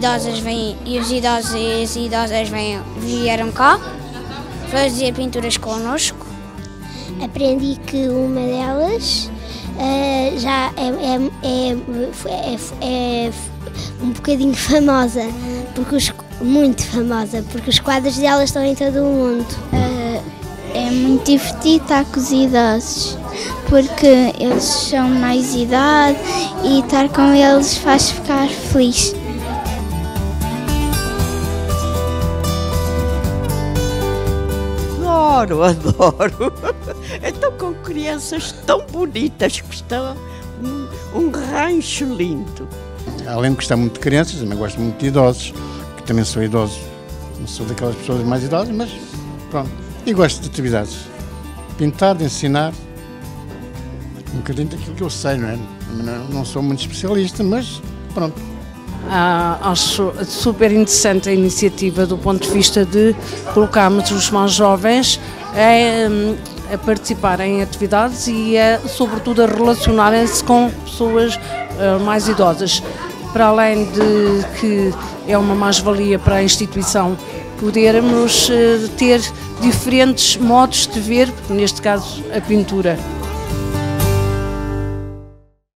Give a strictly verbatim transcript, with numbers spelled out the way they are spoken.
idosas vêm, e os idosos e as idosas vêm, vieram cá fazer pinturas connosco. Aprendi que uma delas uh, já é, é, é, é, é um bocadinho famosa, porque os, muito famosa, porque os quadros delas estão em todo o mundo. Uh, é muito divertido estar com os idosos, porque eles são mais idade e estar com eles faz ficar feliz. Adoro, adoro. Então, com crianças tão bonitas, que estão um, um rancho lindo. Além de gostar muito de crianças, também gosto muito de idosos, que também sou idoso. Não sou daquelas pessoas mais idosas, mas pronto. E gosto de atividades. Pintar, de ensinar. Um bocadinho daquilo que eu sei, não é? Não sou muito especialista, mas pronto. Ah, acho super interessante a iniciativa do ponto de vista de colocarmos os mais jovens a, a participar em atividades e a, sobretudo a relacionarem-se com pessoas mais idosas. Para além de que é uma mais-valia para a instituição podermos ter diferentes modos de ver, neste caso a pintura.